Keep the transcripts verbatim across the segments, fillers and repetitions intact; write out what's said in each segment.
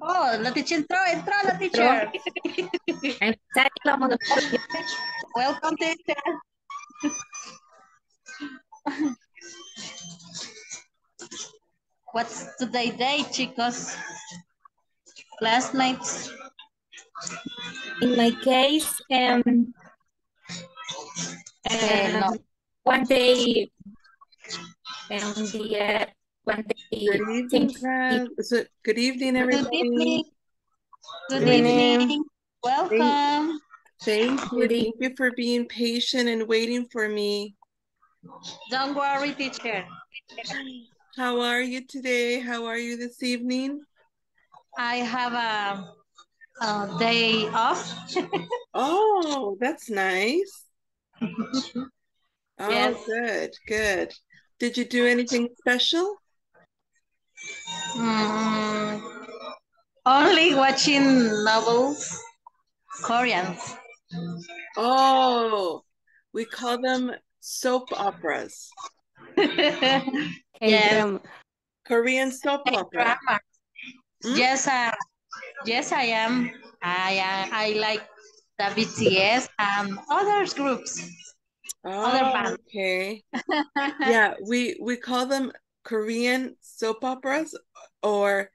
Oh, la teacher, intro, intro, la teacher. Welcome, teacher. What's today day, chicos? Classmates? In my case, um, um no. one day, um, the, uh, one day. Good evening, so, good evening, everybody. Good evening. Good, good evening. evening. Welcome. Thank, thank you. Thank you for being patient and waiting for me. Don't worry, teacher. How are you today? How are you this evening? I have a... Uh, day off. Oh, that's nice. Oh, yes. Good, good. Did you do anything special? Mm, only watching novels, Koreans. Oh, we call them soap operas. Yes. Korean soap opera. Mm? Yes, uh, Yes, I am. I am. I like the B T S and other groups. Oh, other bands. Okay. Yeah, we we call them Korean soap operas or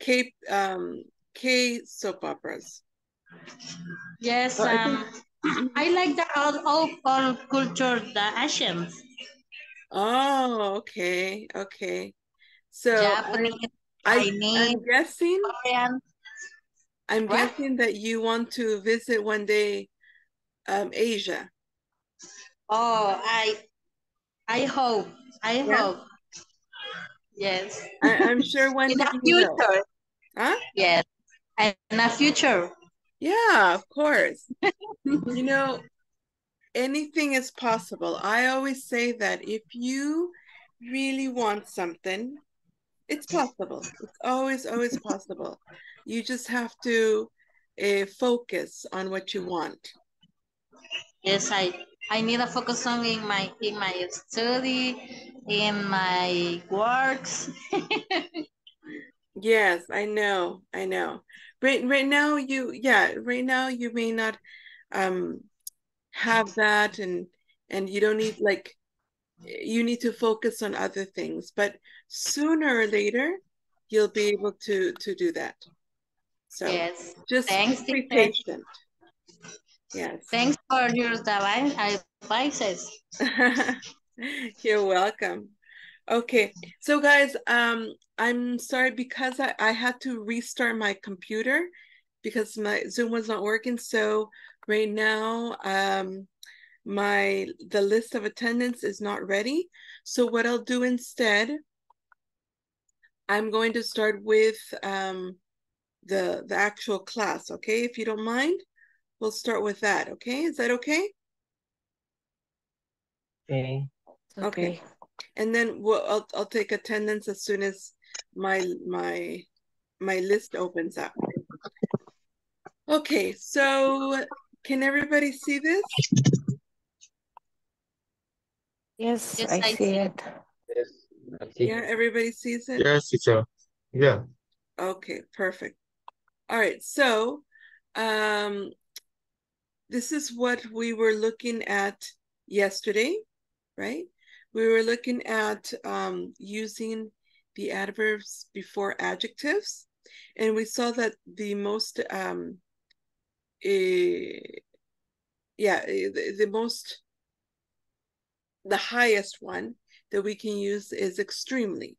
K um K soap operas. Yes, oh, um, I, think... I like the old old, old culture, the Asians. Oh, okay, okay. So Japanese, I, Chinese, I'm guessing. Korean. I'm what? guessing that you want to visit one day um, Asia. Oh, I I hope. I yeah. hope. Yes. I, I'm sure one in day. In the future. Will. Huh? Yes. In the future. Yeah, of course. You know, anything is possible. I always say that if you really want something, it's possible. It's always, always possible. You just have to uh, focus on what you want. Yes, I I need to focus on in my in my study, in my works. Yes, I know, I know. Right, right now you yeah, right now you may not um have that, and and you don't need, like, you need to focus on other things, but sooner or later you'll be able to to do that. So yes, just thanks, be patient. Yes. Thanks for your advices. You're welcome. Okay, so guys, um, I'm sorry because I, I had to restart my computer because my Zoom was not working. So right now, um, my the list of attendance is not ready. So what I'll do instead, I'm going to start with um, the the actual class, okay? If you don't mind, we'll start with that, okay? Is that okay? Okay. Okay. Okay. And then we'll, I'll I'll take attendance as soon as my my my list opens up. Okay. So can everybody see this? Yes, yes I, I see it. Yes, I see yeah, it. Everybody sees it. Yes, teacher. Yeah. Okay, perfect. All right, so um, this is what we were looking at yesterday, right? We were looking at um, using the adverbs before adjectives, and we saw that the most, um, eh, yeah, the, the most, the highest one that we can use is extremely,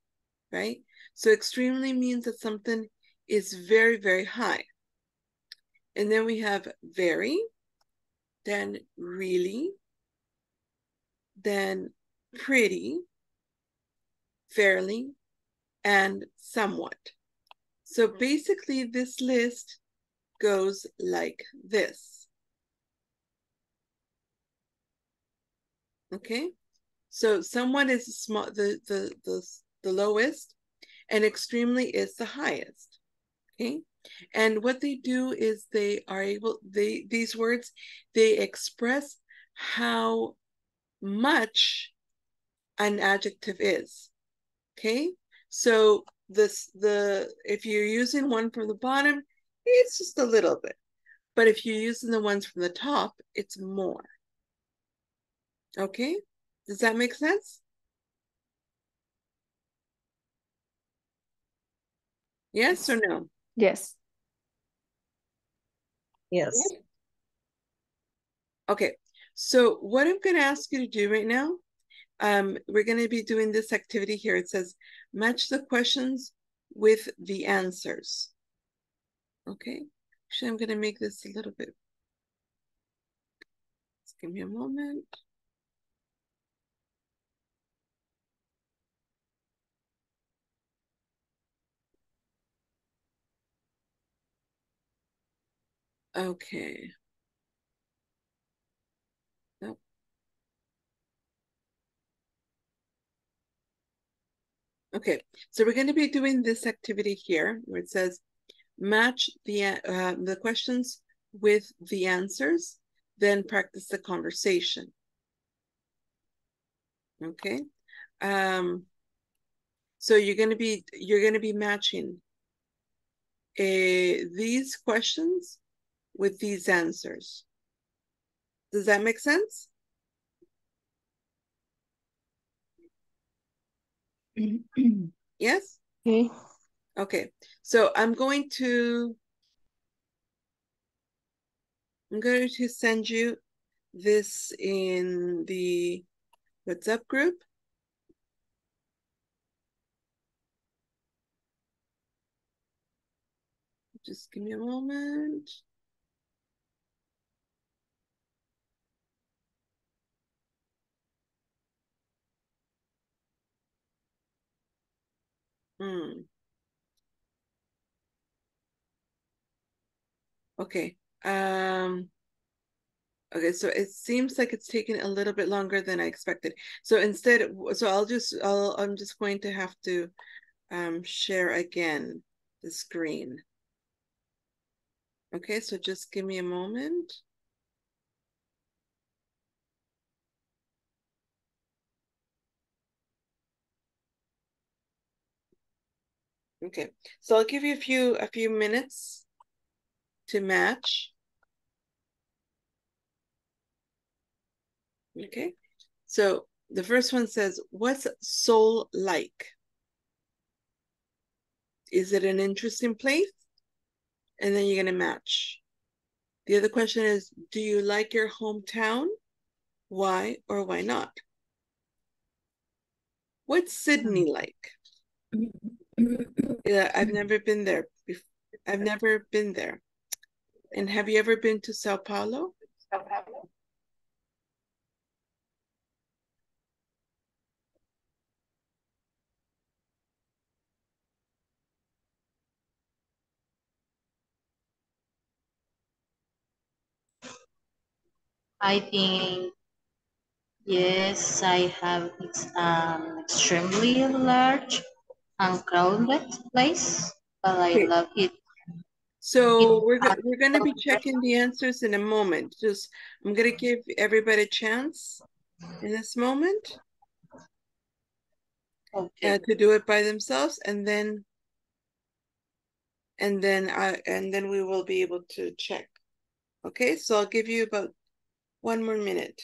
right? So extremely means that something is very, very high. And then we have very, then really, then pretty, fairly, and somewhat. So basically this list goes like this. Okay, so somewhat is small, the, the, the, the lowest, and extremely is the highest, okay? And what they do is they are able, they these words, they express how much an adjective is, okay? So this the if you're using one from the bottom, it's just a little bit, but if you're using the ones from the top, it's more. Okay, does that make sense? Yes or no? Yes. Yes. Okay, so what I'm going to ask you to do right now, um, we're going to be doing this activity here. It says, match the questions with the answers. Okay, actually, I'm going to make this a little bit. Just give me a moment. Okay. Nope. Okay, so we're going to be doing this activity here where it says match the uh, the questions with the answers, then practice the conversation. Okay, um, so you're going to be you're going to be matching a, these questions with these answers. Does that make sense? Yes? Okay. Okay. So I'm going to I'm going to send you this in the WhatsApp group. Just give me a moment. Hmm. Okay. Um, okay, so it seems like it's taking a little bit longer than I expected. So instead, so I'll just, I'll, I'm just going to have to um, share again the screen. Okay, so just give me a moment. Okay, so I'll give you a few a few minutes to match. Okay, so the first one says, what's Seoul like? Is it an interesting place? And then you're going to match. The other question is, do you like your hometown? Why or why not? What's Sydney like? Yeah, I've never been there before. I've never been there. And have you ever been to Sao Paulo? Sao Paulo. I think yes, I have um extremely large and crowded place, but I okay. love it. So it, we're, go we're going to be checking the answers in a moment. Just, I'm going to give everybody a chance in this moment okay. uh, to do it by themselves. And then, and then, I, and then we will be able to check. Okay. So I'll give you about one more minute.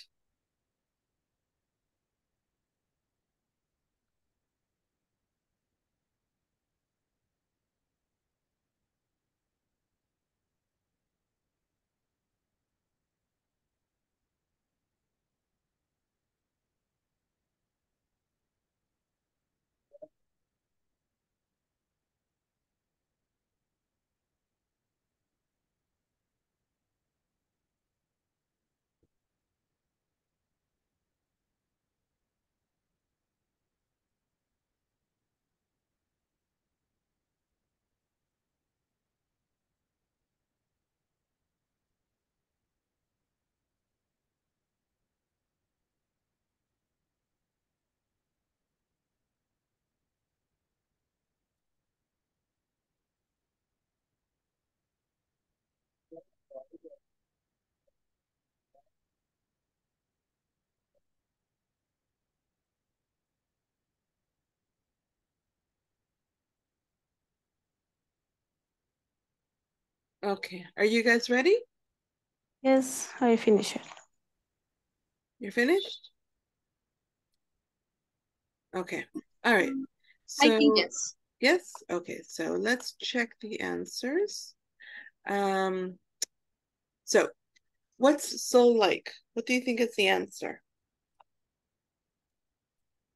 Okay, are you guys ready? Yes, I finished it. You're finished? Okay, all right. So, I think yes. Yes, okay, so let's check the answers. Um, so, what's Seoul like? What do you think is the answer?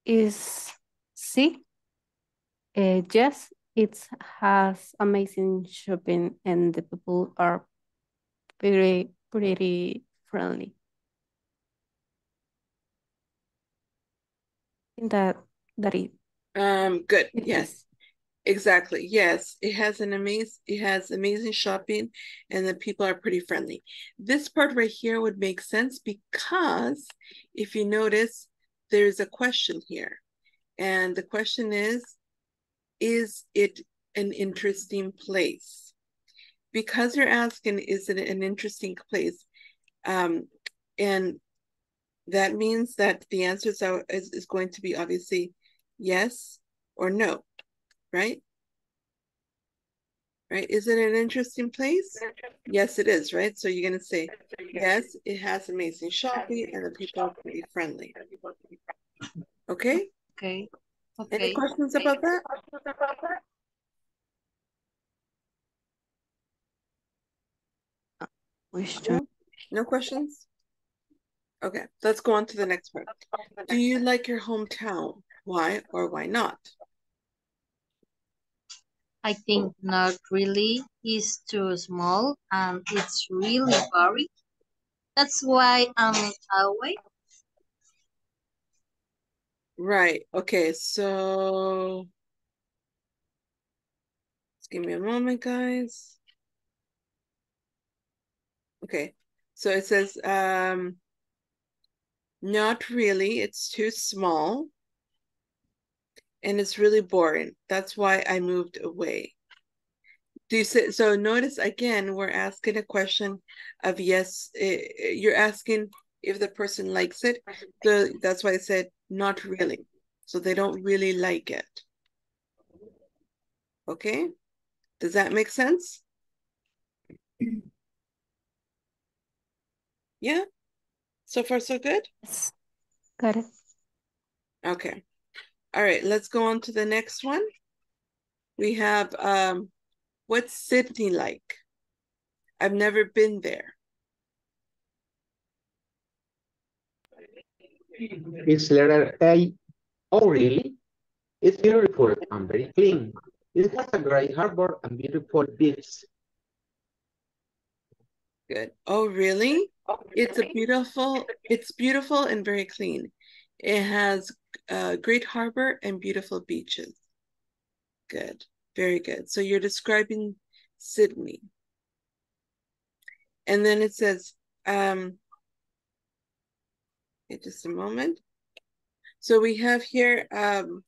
Is C. Uh, yes, it has amazing shopping and the people are very, pretty friendly. I think that, that is. Um, good, it yes. Is. Exactly. Yes, it has an amazing it has amazing shopping and the people are pretty friendly. This part right here would make sense because if you notice there's a question here. And the question is, is it an interesting place? Because you're asking, is it an interesting place? Um, and that means that the answer is, is going to be obviously yes or no. Right? Right? Is it an interesting place? Yes, it is, right? So you're going to say, yes, it has amazing shopping and the people are pretty friendly. Okay? Okay. Okay. Any questions okay. about that? Question. No questions? Okay, let's go on to the next part. Do you like your hometown? Why or why not? I think not really. It's too small and it's really boring. That's why I'm away. Right. Okay. So, just give me a moment, guys. Okay. So it says, um, not really. It's too small. And it's really boring. That's why I moved away. Do you say, so notice again, we're asking a question of yes. It, you're asking if the person likes it. So that's why I said not really. So they don't really like it. Okay. Does that make sense? Yeah. So far, so good? Yes. Got it. Okay. All right, let's go on to the next one. We have, um, what's Sydney like? I've never been there. It's letter A. Oh, really? It's beautiful and very clean. It has a great harbor and beautiful beach. Good. Oh, really? It's a beautiful, it's beautiful and very clean. It has a great harbor and beautiful beaches. Good, very good. So you're describing Sydney. And then it says, um, okay, just a moment. So we have here, um,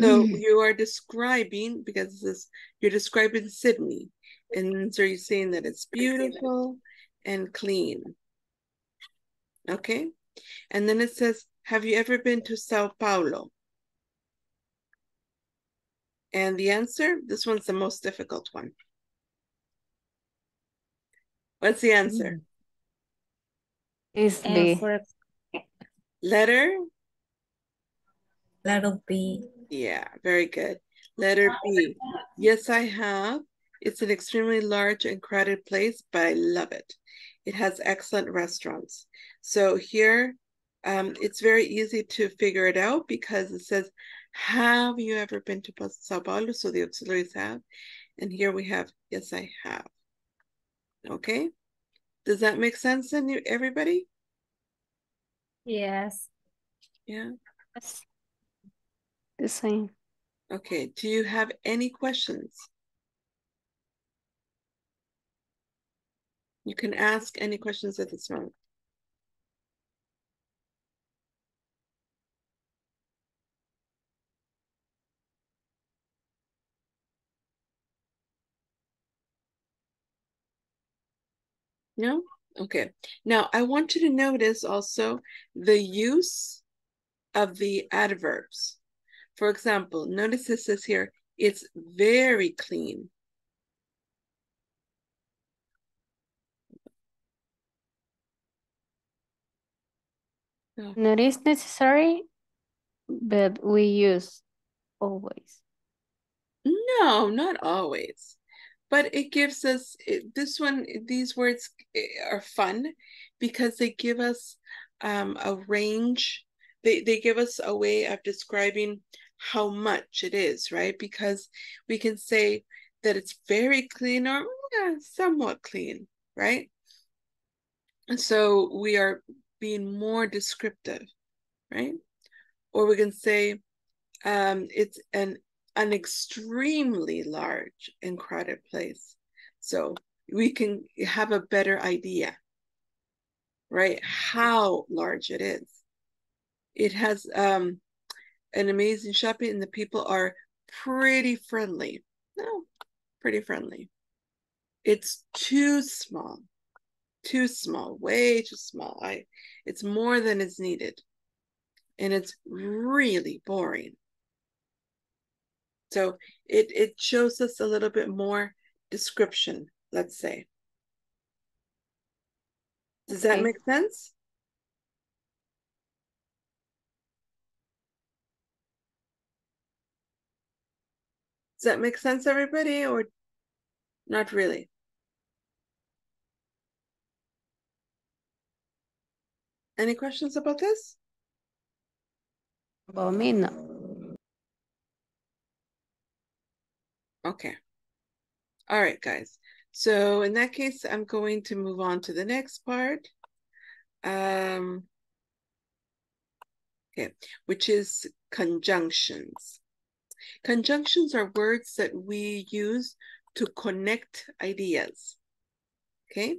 so you are describing, because this is, you're describing Sydney. And so you're saying that it's beautiful and clean. Okay. And then it says, have you ever been to Sao Paulo? And the answer, this one's the most difficult one. What's the answer? Is the letter? Letter B. Yeah, very good. Letter B. Yes, I have. It's an extremely large and crowded place, but I love it. It has excellent restaurants. So here, um, it's very easy to figure it out because it says, have you ever been to Sao Paulo? So the auxiliaries have. And here we have, yes, I have. Okay. Does that make sense to you, everybody? Yes. Yeah. Yes. The same. Okay. Do you have any questions? You can ask any questions at this moment. No? Okay. Now, I want you to notice also the use of the adverbs. For example, notice this is here, it's very clean. Not is necessary, but we use always. No, not always. But it gives us, it, this one, these words are fun because they give us um, a range. They, they give us a way of describing how much it is, right? Because we can say that it's very clean or yeah, somewhat clean, right? And so we are being more descriptive, right? Or we can say um, it's an an extremely large and crowded place. So we can have a better idea, right? How large it is. It has um, an amazing shopping and the people are pretty friendly. No, pretty friendly. It's too small, too small, way too small. I, it's more than is needed. And it's really boring. So it, it shows us a little bit more description, let's say. Does that make sense? Does that make sense, everybody, or not really? Any questions about this? About me, no. Okay. All right, guys. So in that case, I'm going to move on to the next part. Um, okay, which is conjunctions. Conjunctions are words that we use to connect ideas. Okay,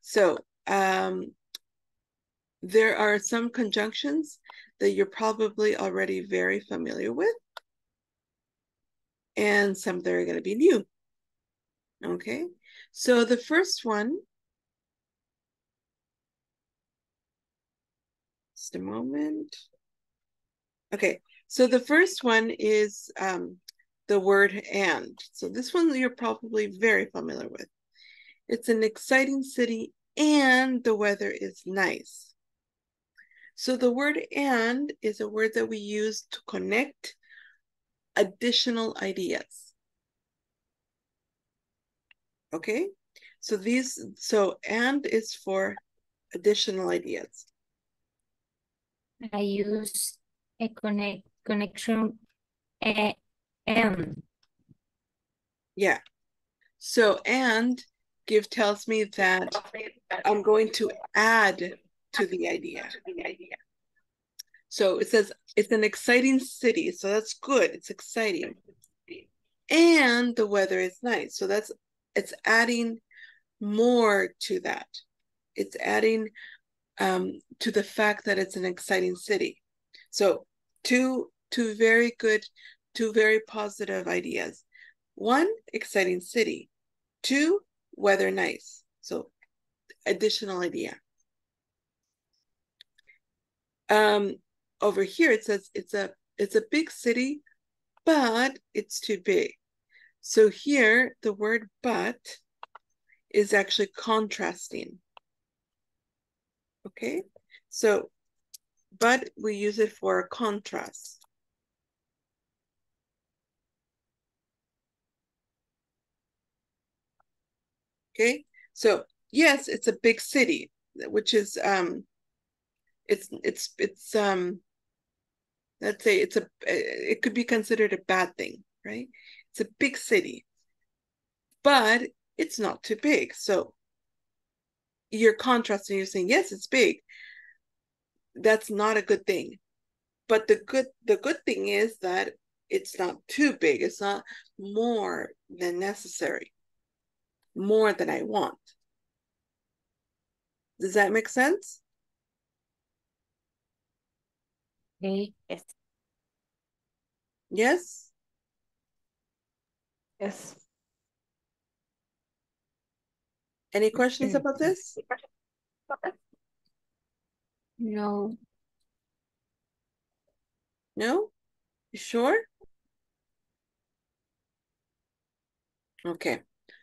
so um, there are some conjunctions that you're probably already very familiar with. And some that are going to be new. Okay, so the first one, just a moment. Okay, so the first one is um, the word and. So this one you're probably very familiar with. It's an exciting city and the weather is nice. So the word and is a word that we use to connect additional ideas. Okay, so these, so and is for additional ideas. I use a connect connection uh, and. Yeah, so and give tells me that I'm going to add to the idea. So it says it's an exciting city. So that's good. It's exciting. And the weather is nice. So that's, it's adding more to that. It's adding um, to the fact that it's an exciting city. So two, two very good, two very positive ideas. One, exciting city. Two, weather nice. So additional idea. Um, Over here, it says it's a it's a big city, but it's too big. So here, the word but is actually contrasting. Okay, so but we use it for a contrast. Okay, so yes, it's a big city, which is um, it's it's it's um. Let's say it's a, it could be considered a bad thing, right? It's a big city, but it's not too big. So you're contrasting, you're saying, yes, it's big. That's not a good thing. But the good, the good thing is that it's not too big. It's not more than necessary, more than I want. Does that make sense? Okay. Yes. Yes. Yes. Any questions about this? No. No? You sure? Okay.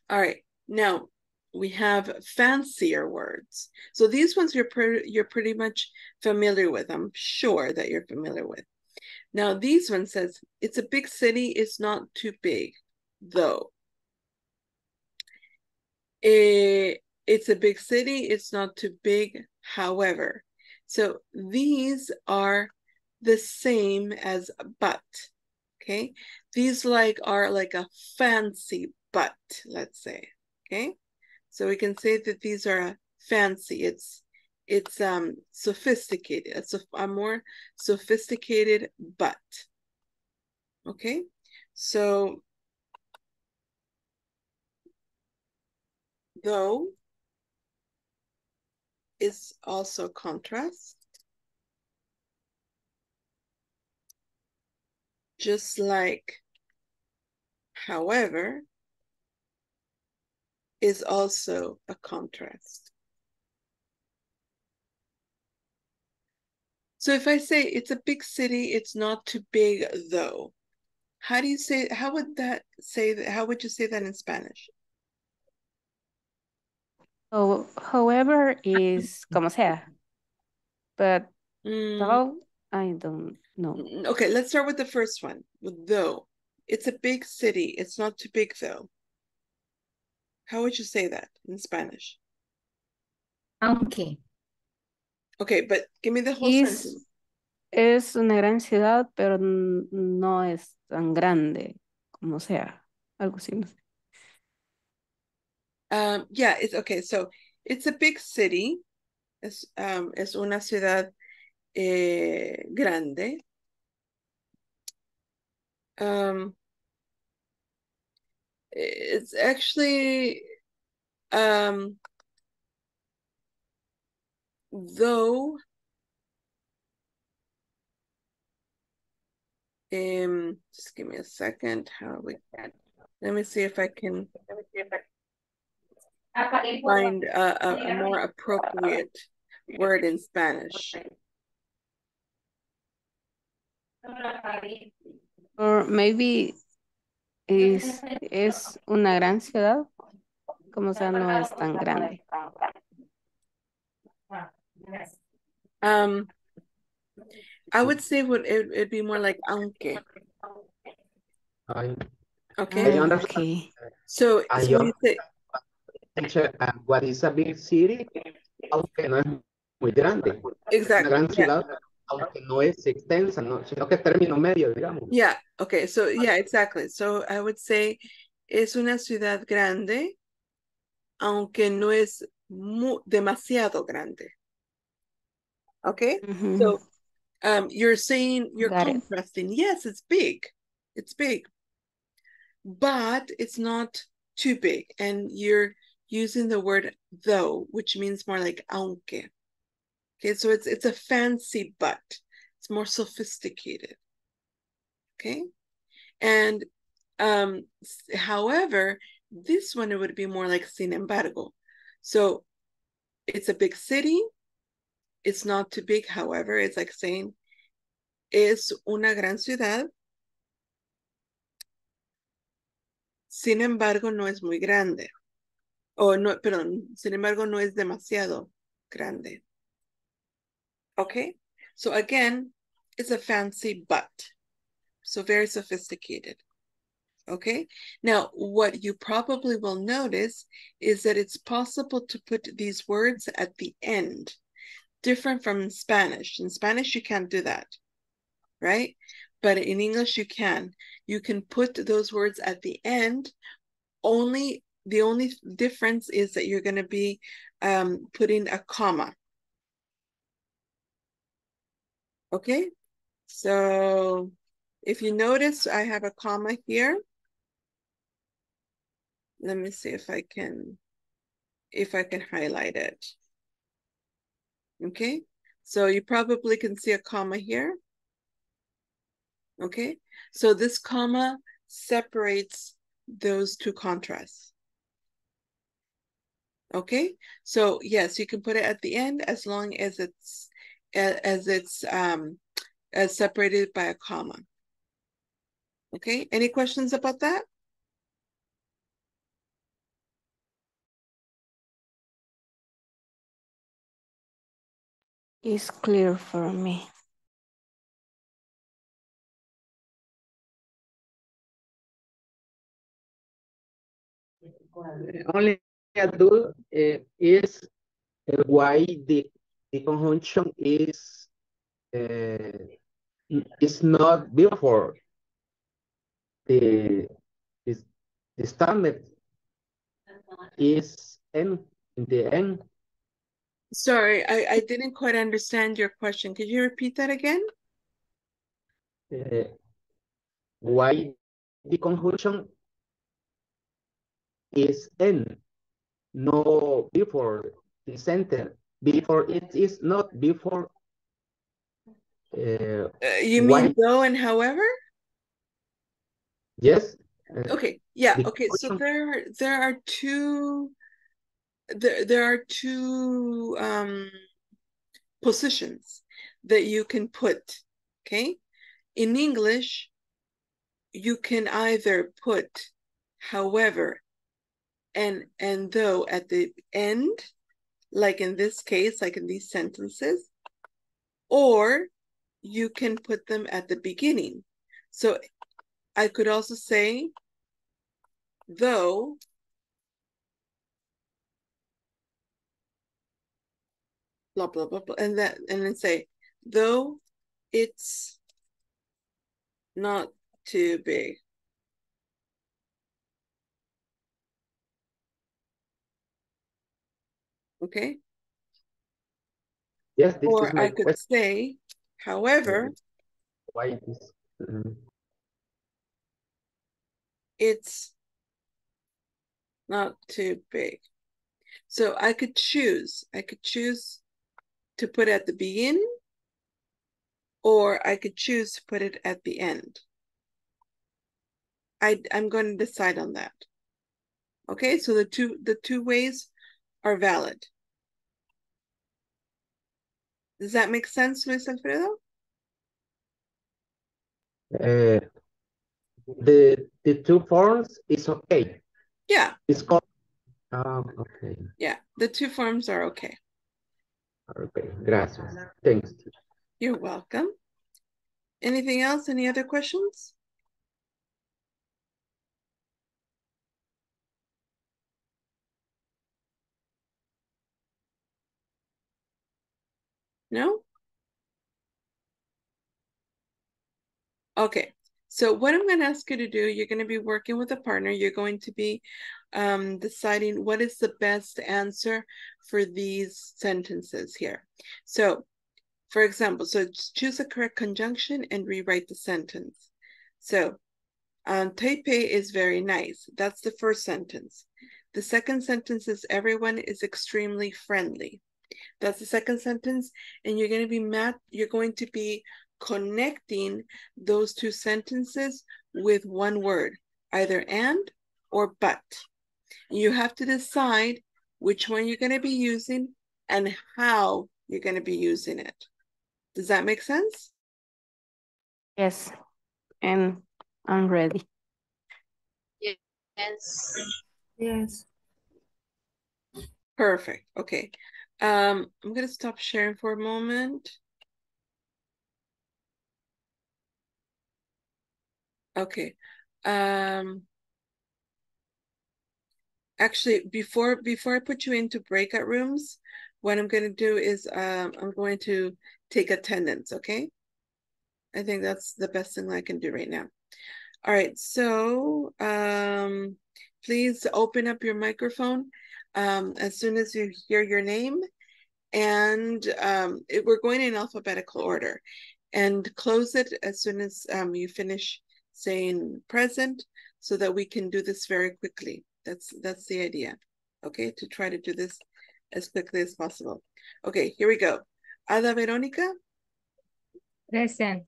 All right. Now, we have fancier words. So these ones you're pre- you're pretty much familiar with. I'm sure that you're familiar with. Now these one says, it's a big city, it's not too big, though. It, it's a big city, it's not too big, however. So these are the same as but, okay? These like are like a fancy but, let's say, okay? So we can say that these are fancy. It's it's um sophisticated. It's a, a more sophisticated but. Okay, so though is also contrast, just like however is also a contrast. So if I say it's a big city, it's not too big though. How do you say, how would that say, that, how would you say that in Spanish? Oh, however is como sea, but mm. though, I don't know. Okay, let's start with the first one, with though. It's a big city, it's not too big though. How would you say that in Spanish? Aunque. Okay, but give me the whole es, sentence. Es una gran ciudad, pero no es tan grande como sea. Algo así, no sé. Um, yeah, it's okay. So it's a big city. Es, um, es una ciudad eh, grande. Um, It's actually, um, though, um, just give me a second. How we can, let me see if I can find a, a, a more appropriate word in Spanish. Or maybe. Es, es una gran ciudad, como sea, no es tan grande. Um, I would say would it would be more like aunque. I, okay. I okay. So, I so you say, and what is a big city, aunque no es muy grande. Exactly. Una gran ciudad. Yeah. Yeah, okay, so yeah, exactly. So I would say es una ciudad grande, aunque no es mu demasiado grande. Okay, mm-hmm. So um, you're saying, you're Got contrasting, it. Yes, it's big, it's big, but it's not too big. And you're using the word though, which means more like aunque. Okay, so it's it's a fancy but, it's more sophisticated, okay? And um, however, this one, it would be more like sin embargo. So it's a big city, it's not too big, however, it's like saying, es una gran ciudad, sin embargo no es muy grande, o no, perdón, sin embargo no es demasiado grande. Okay, so again, it's a fancy but, so very sophisticated, okay? Now, what you probably will notice is that it's possible to put these words at the end, different from Spanish. In Spanish, you can't do that, right? But in English, you can. You can put those words at the end. Only, the only difference is that you're going to be um, putting a comma. Okay, so if you notice, I have a comma here. Let me see if I can, if I can highlight it. Okay, so you probably can see a comma here. Okay, so this comma separates those two contrasts. Okay, so yes, you can put it at the end as long as it's as it's um, as separated by a comma. Okay, any questions about that? is clear for me. Only I do uh, is uh, why the, the conjunction is uh, is not before the is the standard is n in the end. Sorry, I, I didn't quite understand your question. Could you repeat that again? Uh, why the conjunction is n, no before the center, before it is not before. Uh, uh, you mean though and however? Yes. Uh, okay. Yeah. Okay. So there, there are two. There, there are two um, positions that you can put. Okay. In English, you can either put however and and though at the end, like in this case, like in these sentences, or you can put them at the beginning. So I could also say though blah blah blah, blah and that and then say though it's not too big. Okay. Yes. This or is I could question. Say, however, why this? Mm-hmm. It's not too big. So I could choose. I could choose to put at the beginning, or I could choose to put it at the end. I I'm going to decide on that. Okay. So the two the two ways are valid. Does that make sense, Luis Alfredo? Uh, the the two forms is okay. Yeah. It's called. Um, okay. Yeah, the two forms are okay. Okay, gracias. Thanks. You're welcome. Anything else? Any other questions? No? Okay, so what I'm going to ask you to do, you're going to be working with a partner. You're going to be um, deciding what is the best answer for these sentences here. So, for example, so choose a correct conjunction and rewrite the sentence. So, um, Taipei is very nice. That's the first sentence. The second sentence is everyone is extremely friendly. That's the second sentence, and you're going to be map you're going to be connecting those two sentences with one word, either and or but. You have to decide which one you're going to be using and how you're going to be using it. Does that make sense? Yes, and I'm ready. Yes. Yes. Perfect. Okay. Um, I'm going to stop sharing for a moment. Okay. Um, actually, before before I put you into breakout rooms, what I'm going to do is um, I'm going to take attendance, okay? I think that's the best thing I can do right now. All right, so um, please open up your microphone Um, as soon as you hear your name, and um, it, we're going in alphabetical order, and close it as soon as um, you finish saying present, so that we can do this very quickly. That's that's the idea, okay? To try to do this as quickly as possible. Okay, here we go. Ada Veronica? Present.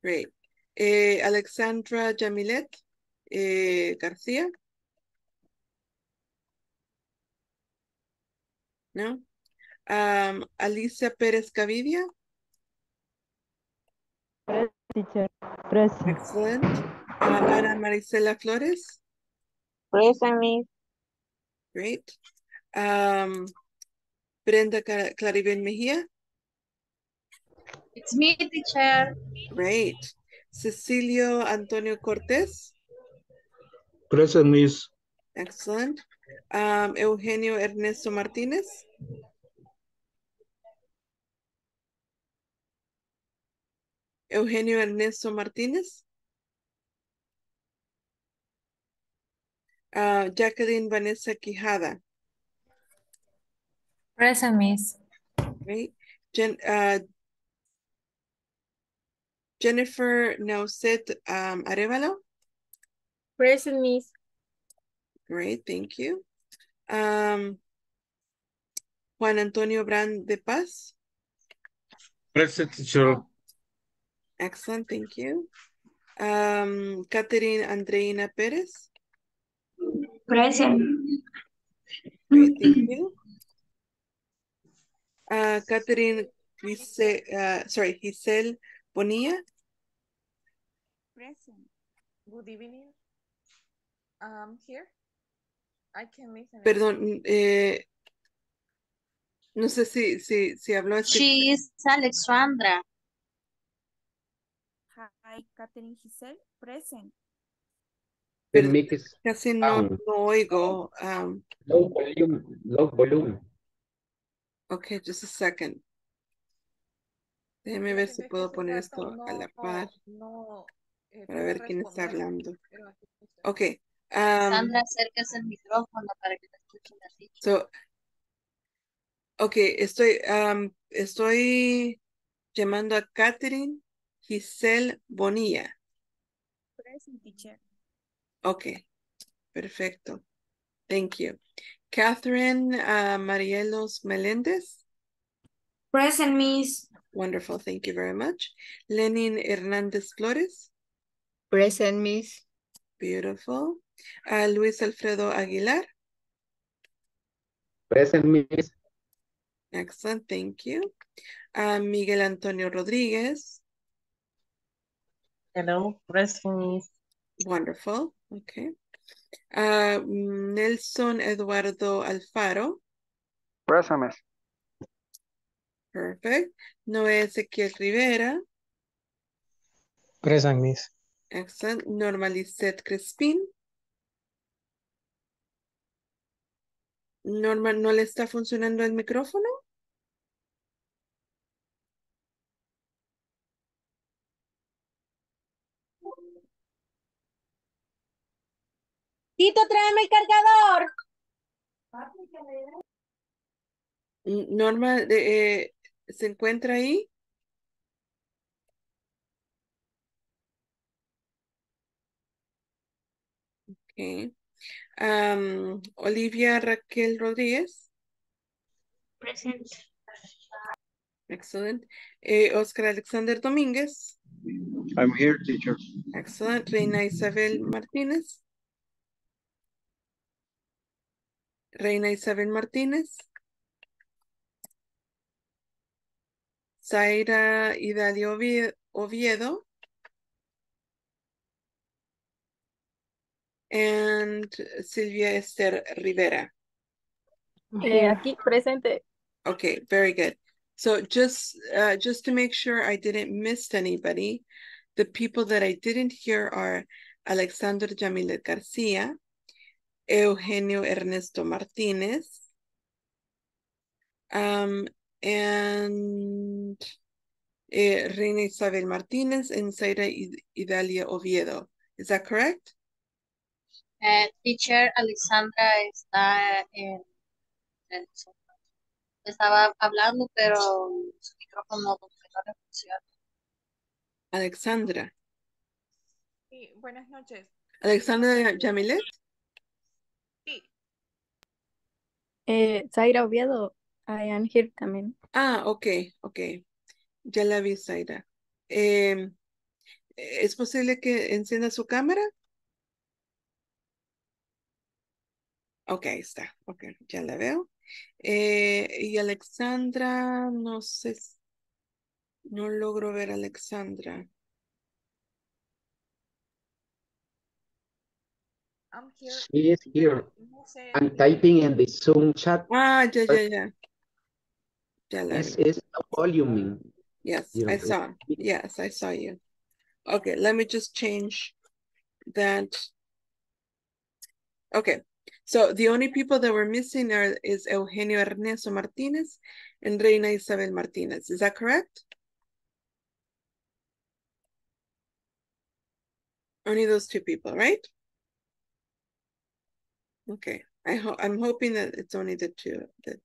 Great. Eh, Alexandra Jamilet eh, Garcia? No. Um, Alicia Perez Gavidia. Present. Present. Excellent. Uh, Ana Maricela Flores. Present, Miss. Great. Um, Brenda Claribel Mejia. It's me, teacher. Great. Cecilio Antonio Cortés. Present, Miss. Excellent. Um, Eugenio Ernesto Martínez. Eugenio Ernesto Martínez. Uh, Jacqueline Vanessa Quijada. Present, Miss. Great. Jen, uh, Jennifer Nauset um, Arevalo. Present, Miss. Great, thank you. Um, Juan Antonio Brand de Paz. Present, teacher. Excellent, thank you. Um, Catherine Andreina Perez. Present. Great, thank you. Uh, Catherine, uh, sorry, Giselle Bonilla. Present. Good evening. Um, here. I can listen. Perdón, eh, no sé si, si, si habló. She is Alexandra. Hi, Catherine Giselle. Present. Pero casi no, um, no oigo. Um, low volume, low volume. Okay, just a second. Déjeme ver si puedo poner esto a la par. No, no, para ver quién está hablando. Okay. Um, Sandra, acérquese el micrófono para que te escuchen así. So, okay, estoy, um, estoy llamando a Catherine Giselle Bonilla. Present, teacher. Okay, perfecto. Thank you. Catherine uh, Marielos Melendez. Present, Miss. Wonderful, thank you very much. Lenin Hernandez Flores. Present, Miss. Beautiful. Uh, Luis Alfredo Aguilar. Present, Miss. Excellent, thank you. Uh, Miguel Antonio Rodriguez. Hello, present, Miss. Wonderful, okay. Uh, Nelson Eduardo Alfaro. Present, Miss. Perfect. Noé Ezequiel Rivera. Present, Miss. Excellent. Norma Lisette Crespin. Norma, ¿no le está funcionando el micrófono? Tito, tráeme el cargador. Norma, eh, ¿se encuentra ahí? Okay. Um, Olivia Raquel Rodríguez. Present. Excellent. Eh, Oscar Alexander Domínguez. I'm here, teacher. Excellent. Reina Isabel Martínez. Reina Isabel Martínez. Zaira Hidalgo Oviedo. And Silvia Esther Rivera. Eh, aquí presente. Okay, very good. So just uh, just to make sure I didn't miss anybody, the people that I didn't hear are Alexander Yamilet García, Eugenio Ernesto Martínez, um, and uh, Reina Isabel Martínez and Zaira Hidalgo Oviedo. Is that correct? Uh, teacher Alexandra está en, en estaba hablando, pero su micrófono no funciona. Alexandra. Sí, buenas noches. Alexandra Yamilet. Sí. Eh, Zaira Oviedo, I am here también. Ah, okay, okay. Ya la vi, Zaira. Eh, ¿Es posible que encienda su cámara? Ok, ahí está. Ok, ya la veo. Eh, y Alexandra, no sé, no logro ver a Alexandra. I'm here. She is here. No sé. I'm typing in the Zoom chat. Ah, ya, ya, ya. Ya la es, es voluming. Yes, I saw. Yes, I saw you. Okay, let me just change that. Okay, so the only people that were missing are is Eugenio Ernesto Martinez and Reina Isabel Martinez. Is that correct? Only those two people, right? Okay, I ho I'm hoping that it's only the two, the,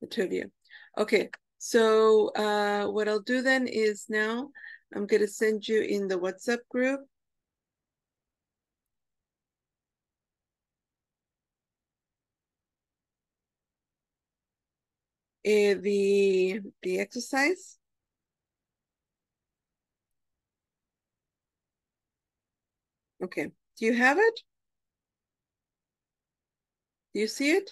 the two of you. Okay, so uh, what I'll do then is now I'm gonna send you in the WhatsApp group. Uh, the, the exercise. Okay, do you have it? Do you see it?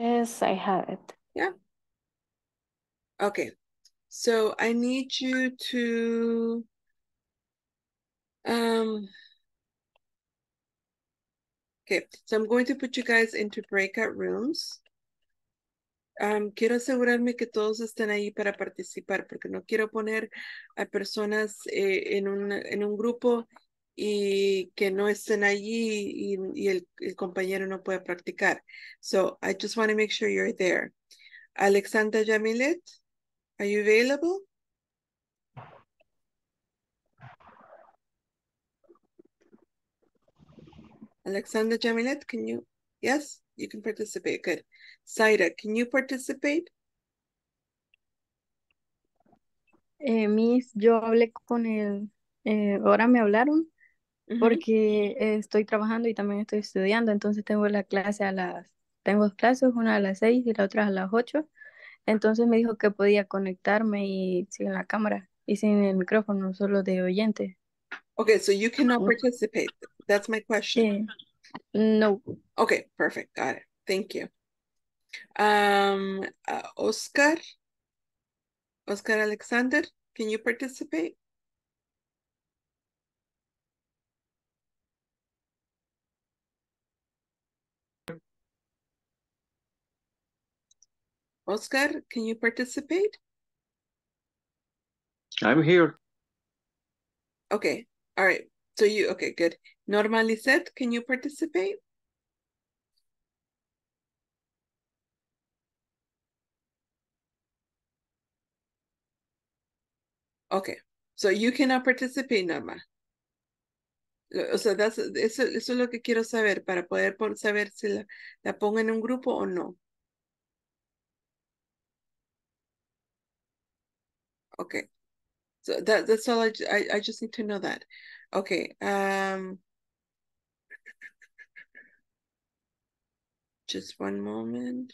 Yes, I have it. Yeah. Okay, so I need you to, um, okay, so I'm going to put you guys into breakout rooms. Um, quiero asegurarme que todos estén ahí para participar, porque no quiero poner a personas eh, en, un, en un grupo y que no estén allí y, y el, el compañero no pueda practicar. So I just want to make sure you're there. Alexandra Yamilet, are you available? Alexandra Yamilet, can you? Yes, you can participate. Good. Zaira, can you participate? Eh, Miss, yo hablé con el, eh, ahora me hablaron uh-huh. porque estoy trabajando y también estoy estudiando, entonces tengo la clase a las, tengo dos clases, una a las seis y la otra a las ocho, entonces me dijo que podía conectarme y sin la cámara y sin el micrófono, solo de oyente. Okay, so you cannot participate. That's my question. Eh, No. Okay, perfect. Got it. Thank you. Um, uh, Oscar, Oscar Alexander, can you participate? Oscar, can you participate? I'm here. Okay. All right. So you, okay, good. Norma Lisette, can you participate? Okay, so you cannot participate, Norma. O sea, that's, eso, eso es lo que quiero saber para poder saber si la, la pongo en un grupo o no. Okay, so that, that's all I, I, I just need to know that. Okay, um, just one moment.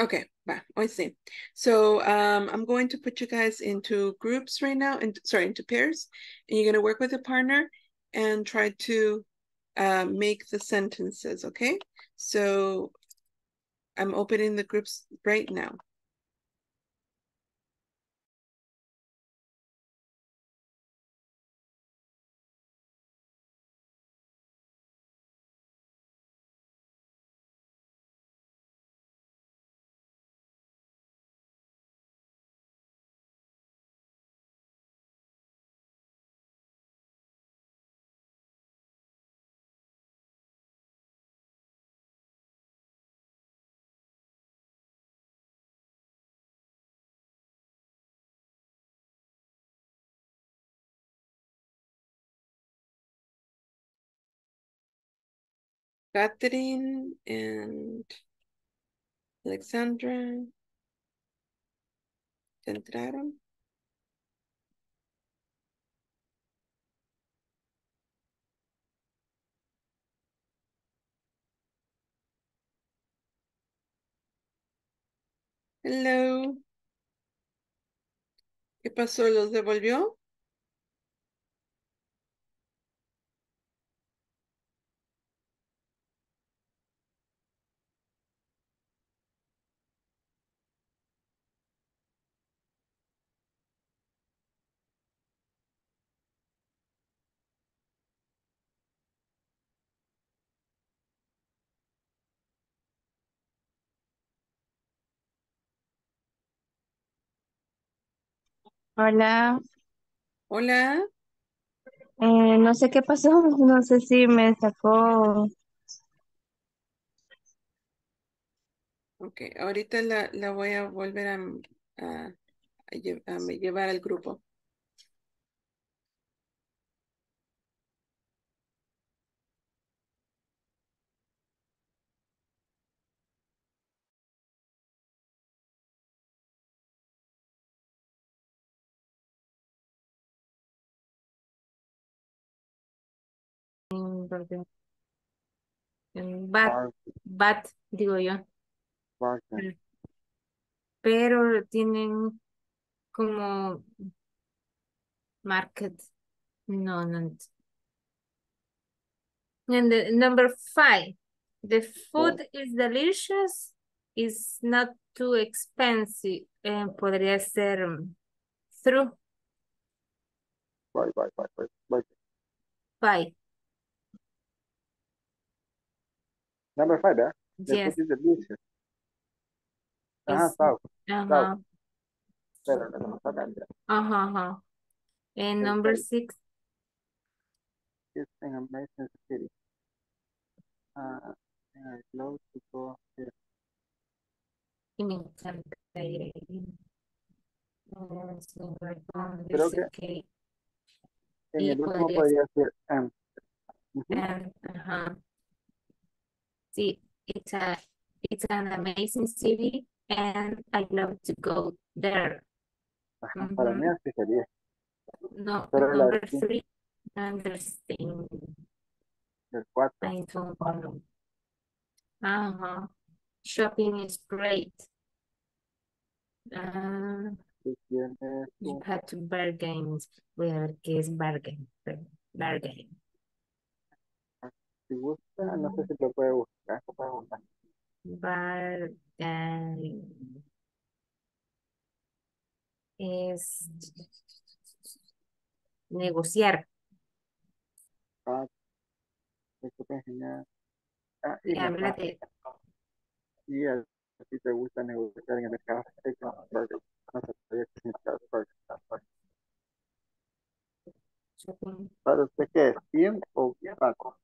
Okay, bye. I see. So um, I'm going to put you guys into groups right now, and sorry, into pairs, and you're gonna work with a partner and try to uh, make the sentences, okay? So I'm opening the groups right now. Catherine and Alexandra, ¿entraron? Hello. ¿Qué pasó? ¿Los devolvió? Hola, Hola, eh, no sé qué pasó, no sé si me sacó. ok, ahorita la, la voy a volver a, a- a lle- a me llevar al grupo. En orden- en bat, Bar- bat, digo yo. Barca. Pero pero tienen como market. No, no. And the, number five, the food is delicious, is not too expensive. Eh, podría ser mm, through Bar- bar- bar- bar- bar- five. Number five, yeah? The food Yes, is delicious. Ajá, is South. South. uh-huh, Pero no nos sacan ya. uh-huh. And El number South six, is an amazing city. Uh, and I love to go here. y me encanta ir ahí. Mm, es un rincón, Creo que dice que- en y el último podría podría ser am. Ujú. ser, ajá, sí, it's a, it's an amazing city and I love to go there. Ajá, para mí Mhm. así sería. No, Pero la number sí, three, understand. el cuatro. I don't know. Uh-huh. Shopping is great. Uh, Tú tienes You un have to bargain. Voy a ver qué es bargain. pero- Bargain. si gusta, no sé Mm, si lo puede buscar. Lo puede buscar. Bargain es negociar. Ah, esto te enseña. Ah, y me Habla de, Y a ti te gusta negociar en el mercado. Chicken Burger. No sabía que significaba burger. shopping. ¿Para usted qué es? ¿Bien o paco?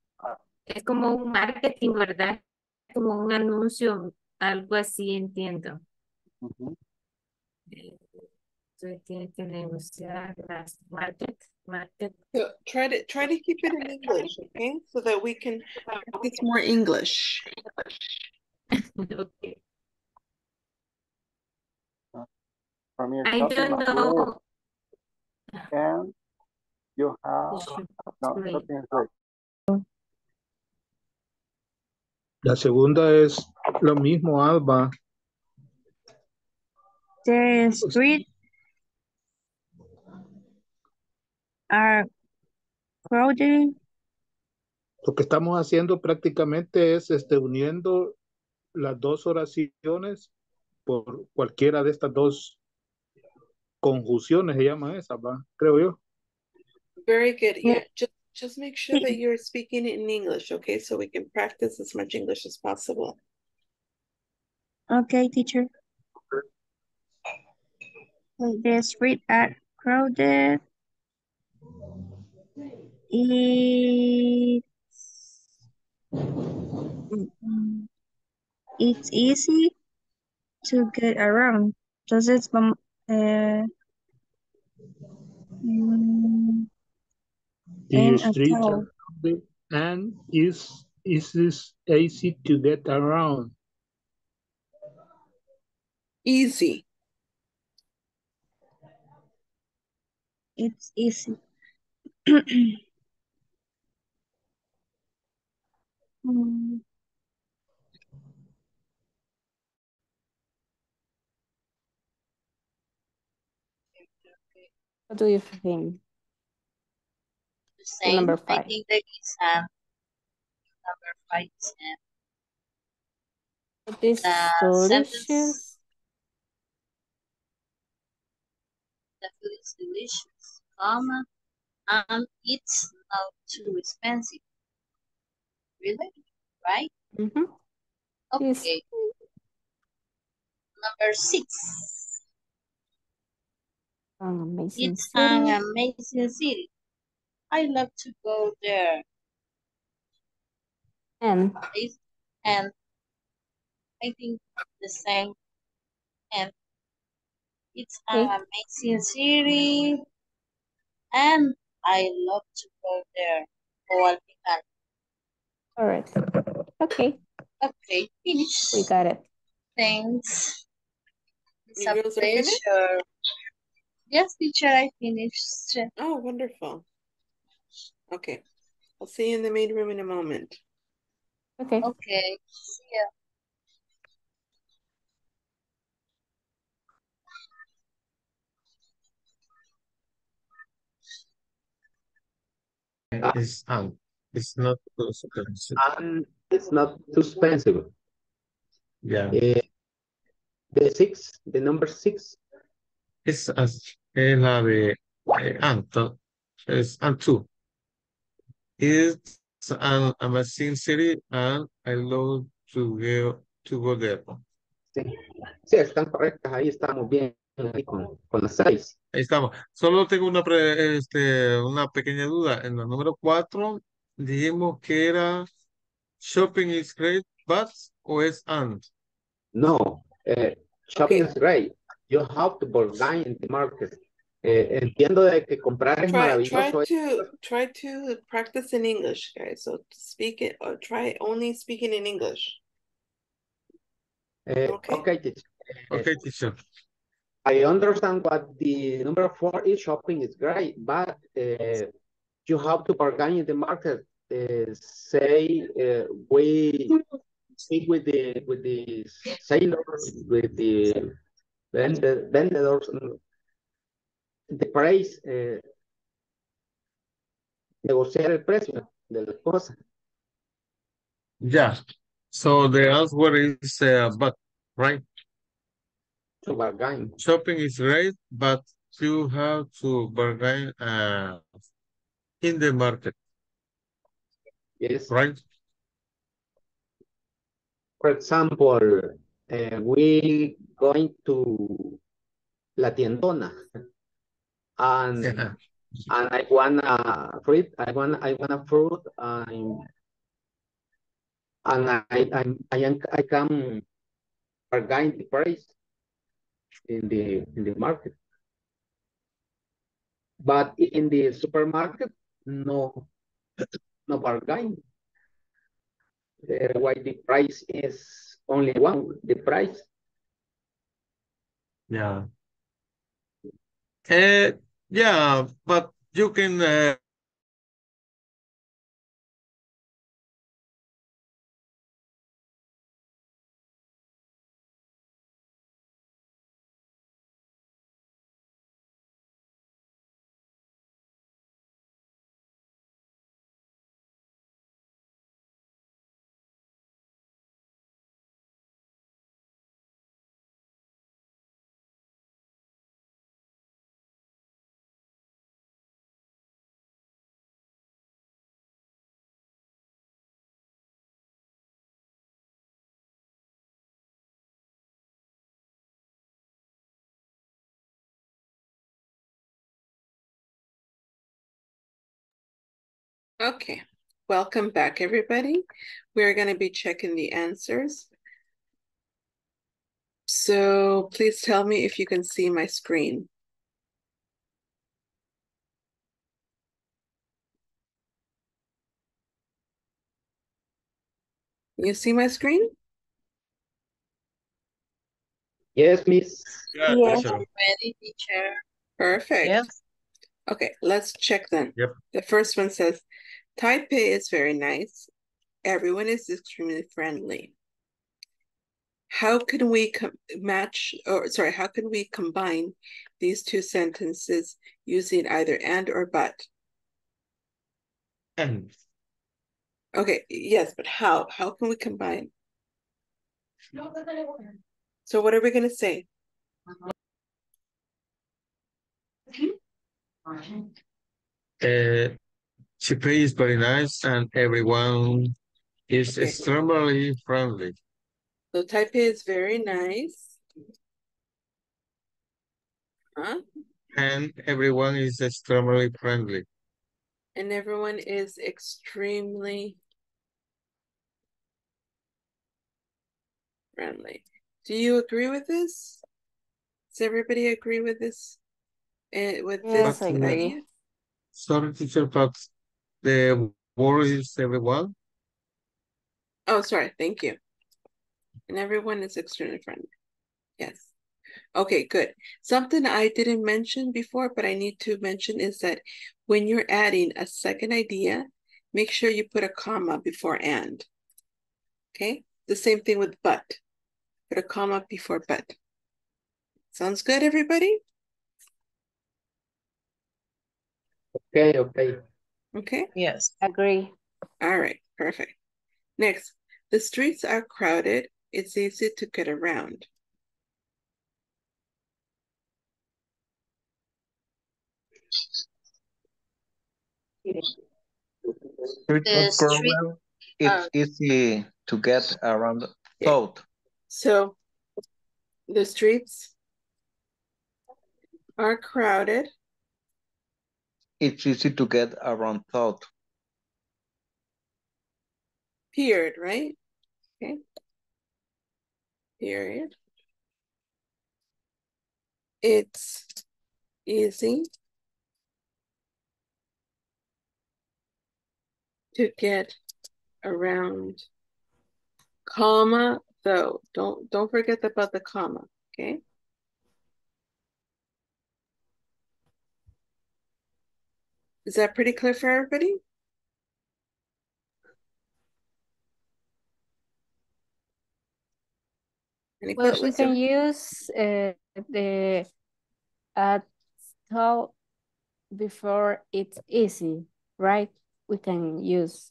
Es como un marketing, ¿verdad? Como un anuncio, algo así, entiendo. Ujú. Eh, Entonces tiene que negociar las market, market. So try to try to keep it in English, okay? So that we can practice more English. Okay. Ah, para mí el I shopping don't más good. know. And you have, It's no, great. shopping is great. La segunda es lo mismo, Alba. The streets are crowded. Lo que estamos haciendo prácticamente es este, uniendo las dos oraciones por cualquiera de estas dos conjunciones, se llama esa, ¿va? Creo yo. Very good. Yeah, just just make sure that you're speaking in English, okay? So we can practice as much English as possible. Okay, teacher. The streets are crowded. It, it's easy to get around. Entonces, vamos, eh, mm, The and a streets are town. crowded and is is this easy to get around. Easy. It's easy. Mm, What do you think? The The same. number I five. think that it's um, number five is um, It the is sentence. delicious. The food is delicious, comma, and it's not too expensive, really, right? Mm-hmm. It's Okay. Number six. An amazing it's city. an amazing city. I love to go there. And? And I think the same. And it's okay. an amazing city. And I love to go there. All the time. All right. Okay. Okay, finish. We got it. Thanks. It's a pleasure. Yes, teacher, I finished. Oh, wonderful. Okay. I'll see you in the main room in a moment. Okay. Okay. See ya. It's, um, it's not too expensive. Um, it's not too expensive. Yeah. Uh, the six, the number six. It's as la de Anto. It's and two. It's an amazing city, and I love to go to go there. Sí, sí, están correctas. Ahí estamos bien. Con, con las seis. Ahí estamos. Solo tengo una, pre, este, una pequeña duda. En la número cuatro dijimos que era shopping is great, but o es and. No, eh, shopping is great. You have to buy in the market. Eh, entiendo de que comprar es try, maravilloso. Try to, try to practice in English, guys. So speak it or try only speaking in English. Eh, okay. Okay, teacher. Okay, teacher. I understand what the number four is. Shopping is great, but uh, you have to bargain in the market. Uh, say uh, we speak with the with the sailors, with the vendors, vendors the price. Uh, negociar el precio de las cosas. Yeah. So the answer is uh, but, right? To bargain. Shopping is great, but you have to bargain uh, in the market. Yes. Right? For example, uh, we going to La Tiendona, and yeah. and I want a fruit. I want I want a fruit, and and I I I, I can bargain the price. In the in the market, but in the supermarket, no, no bargain. Uh, why the price is only one? The price. Yeah. Uh, yeah, but you can. Uh... Okay, welcome back, everybody. We're going to be checking the answers. So please tell me if you can see my screen. You see my screen? Yes, miss. Yeah, yes. I'm ready, teacher. Perfect. Yes. Okay, let's check then. Yep. The first one says, Taipei is very nice. Everyone is extremely friendly. How can we match, or sorry, how can we combine these two sentences using either and or but? And. Okay, yes, but how? How can we combine? No. So what are we going to say? Uh, Taipei is very nice and everyone is okay. extremely friendly. So Taipei is very nice. Huh? And everyone is extremely friendly. And everyone is extremely friendly. Do you agree with this? Does everybody agree with this? Uh, with yes, this I agree. Idea? Sorry, teacher, but the word is everyone. Oh, sorry. Thank you. And everyone is extremely friendly. Yes. Okay, good. Something I didn't mention before, but I need to mention is that when you're adding a second idea, make sure you put a comma before and. Okay? The same thing with but. Put a comma before but. Sounds good, everybody? Okay, okay. Okay? Yes. Agree. All right, perfect. Next, the streets are crowded. It's easy to get around. The street, it's uh, easy to get around. Yeah. South. So the streets are crowded. It's easy to get around south. Period, right? Okay. Period. It's easy to get around, comma, though. Don't don't forget about the comma, okay? Is that pretty clear for everybody? Any well, questions? We can use uh, the at how before it's easy, right? We can use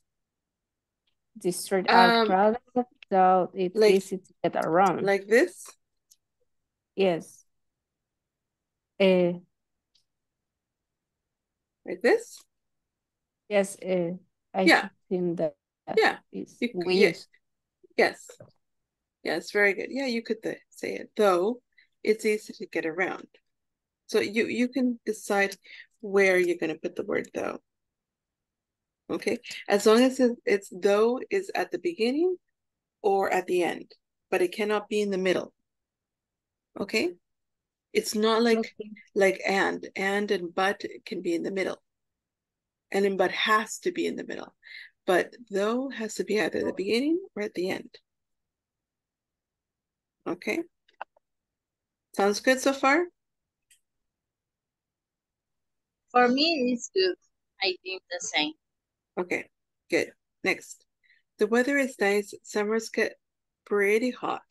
the street um, art product, so it's like, easy to get around. Like this? Yes. Uh, like this? Yes. Uh, I yeah. think that yeah. is you, we yeah. use. Yes. Yes, very good. Yeah, you could say it. Though, it's easy to get around. So you, you can decide where you're going to put the word though. Okay, as long as it's, it's though is at the beginning or at the end, but it cannot be in the middle. Okay, it's not like okay. like and and and but can be in the middle, and in but has to be in the middle, but though has to be either at the beginning or at the end. Okay, sounds good so far? For me, it's good. I think the same. Okay, good. Next. The weather is nice. Summers get pretty hot.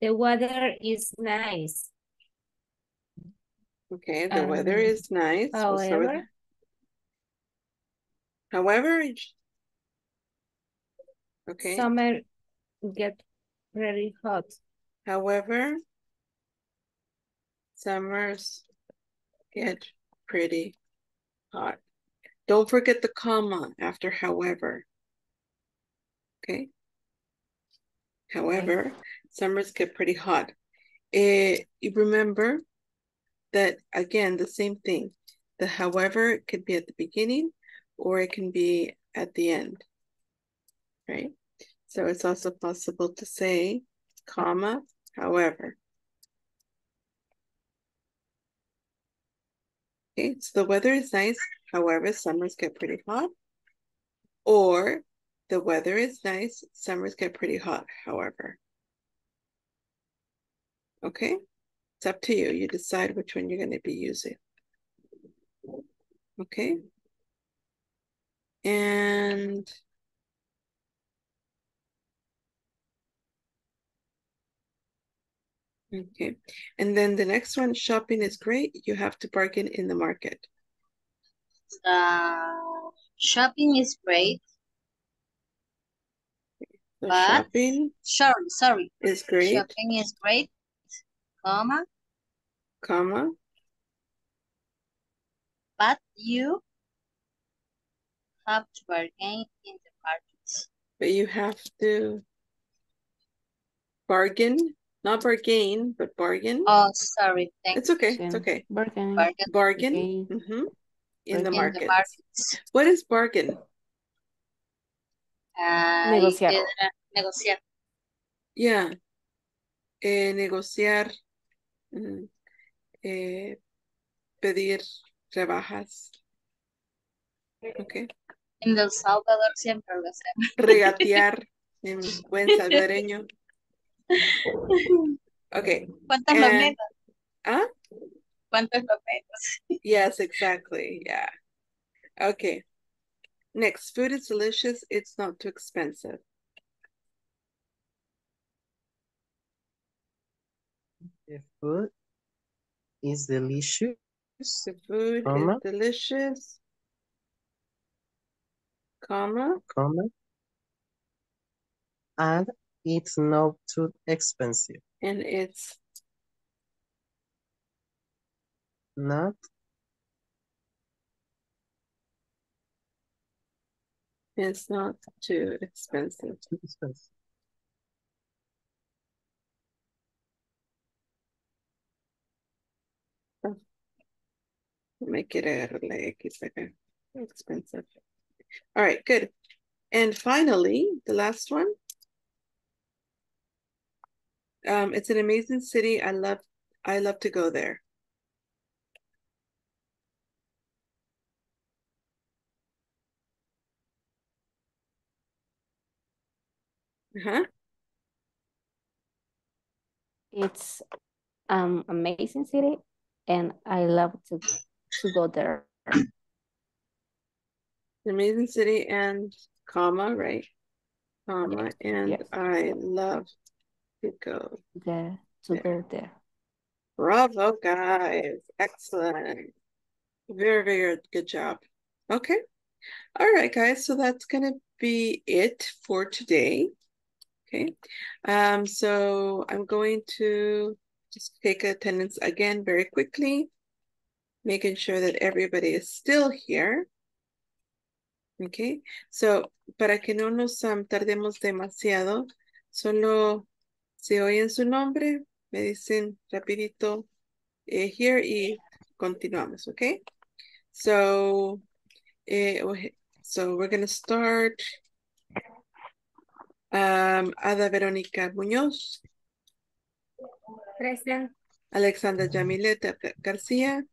The weather is nice. Okay, the um, weather is nice. However, however, okay. Summer get pretty hot. However, summers get pretty hot. Don't forget the comma after however. Okay. However, okay. Summers get pretty hot. It, you remember that, again, the same thing. The however could be at the beginning or it can be at the end. Right? So it's also possible to say, comma, however. Okay, so the weather is nice, however, summers get pretty hot. Or the weather is nice, summers get pretty hot, however. Okay, it's up to you. You decide which one you're going to be using. Okay. And okay, and then the next one, shopping is great. You have to bargain in the market. Uh, shopping is great. So but shopping sure, sorry. Is great. Shopping is great. Comma. Comma. But you have to bargain in the market. but you have to bargain, not bargain, but bargain. Oh, sorry. Thank it's okay. You. It's okay. Bargain. Bargain. Bargain. Mm-hmm. In, in the market. What is bargain? Uh, negociar. Uh, negociar. Yeah. Eh, negociar. Mm. Eh, pedir rebajas. Okay. En El Salvador siempre lo hacemos. Regatear en buen salvadoreño. Okay. ¿Cuántas lometas? ¿Ah? ¿Cuántas lometas? Yes, exactly. Yeah. Okay. Next, food is delicious. It's not too expensive. The food is delicious. The food comma. is delicious. Comma. Comma. And it's not too expensive. And it's not. It's not too expensive. Too expensive. Oh. Make it a like it's like a expensive. All right, good. And finally, the last one. Um, it's an amazing city. I love, I love to go there. Uh-huh. It's um amazing city, and I love to to go there. Amazing city and comma, right? Comma, yes. and yes. I love to go there. To go there. Bravo, guys. Excellent. Very, very good job. Okay. All right, guys. So that's going to be it for today. Okay. Um, so I'm going to just take attendance again very quickly, making sure that everybody is still here. Okay, so para que no nos um, tardemos demasiado, solo si oyen su nombre, me dicen rapidito eh, here y continuamos, okay? So, eh, so we're going to start. Um, Ada Verónica Muñoz. Present. Alexandra Yamileta García.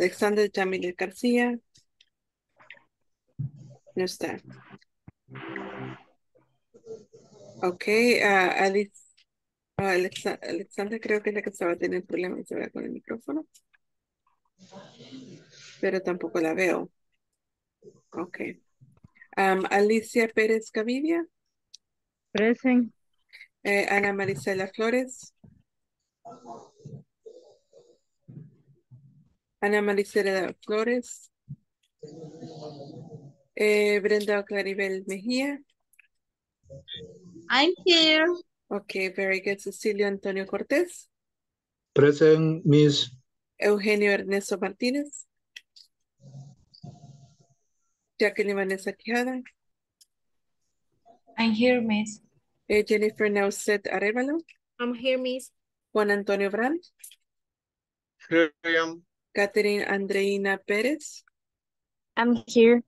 Alexander Jamil García. No está. Ok, uh, Alice, uh, Alexa, Alexander creo que es la que estaba teniendo problemas y se va con el micrófono. Pero tampoco la veo. Ok. Um, Alicia Pérez Gavidia. Present. Eh, Ana Marisela Flores. Ana Marisela Flores. Eh, Brenda Claribel Mejía. I'm here. Okay, very good. Cecilio Antonio Cortés. Present, Miss. Eugenio Ernesto Martínez. Jacqueline Vanessa Quijada. I'm here, Miss. Eh, Jennifer Nauset Arevalo. I'm here, Miss. Juan Antonio Brandt. Here I am. Catherine Andreina Perez. I'm here.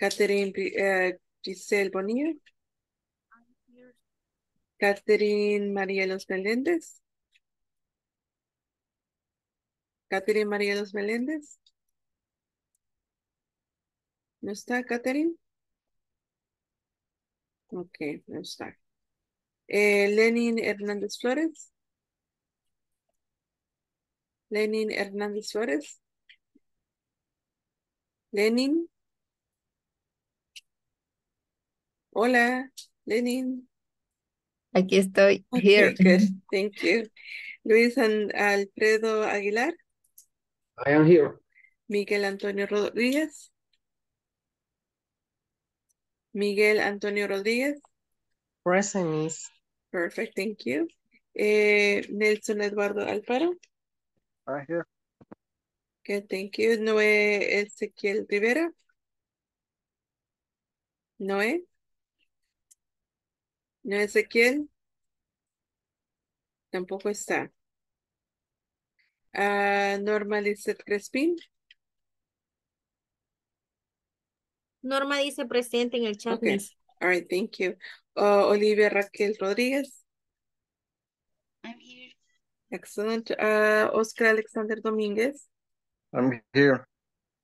Catherine uh, Giselle Bonilla. I'm here. Catherine Marielos Meléndez. Catherine Marielos Meléndez. ¿No está, Catherine? Ok, no está. Eh, Lenin Hernández Flores. Lenin Hernández Flores. Lenin. Hola, Lenin. Aquí estoy. Okay, here. Good. Thank you. Luis Alfredo Aguilar. I am here. Miguel Antonio Rodríguez. Miguel Antonio Rodríguez. Present. Perfect. Thank you. Eh, Nelson Eduardo Alfaro. Right here. Okay, thank you. Noé Ezequiel Rivera. Noé, Noé Ezequiel, tampoco está. Uh, Norma Lizeth Crespin. Norma dice presente en el chat. Okay. All right, thank you. Uh, Olivia Raquel Rodríguez. I'm here. Excellent. Uh, Oscar Alexander Dominguez. I'm here.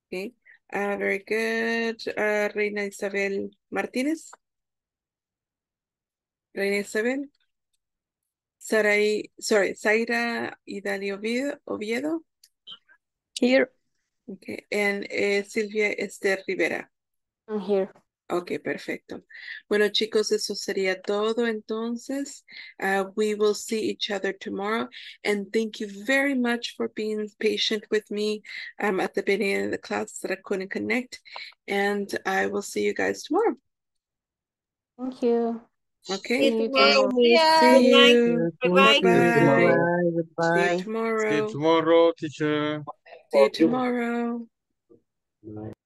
Okay. Uh, very good. Uh, Reina Isabel Martínez. Reina Isabel. Sarai, sorry, Zaira Idali Oviedo. Here. Okay. And uh, Silvia Esther Rivera. I'm here. Ok, perfecto. Bueno, chicos, eso sería todo entonces. Uh, we will see each other tomorrow. And thank you very much for being patient with me um, at the beginning of the class that I couldn't connect. And I will see you guys tomorrow. Thank you. Okay. See you. Bye-bye. See you tomorrow. See you tomorrow, teacher. See you tomorrow. Bye.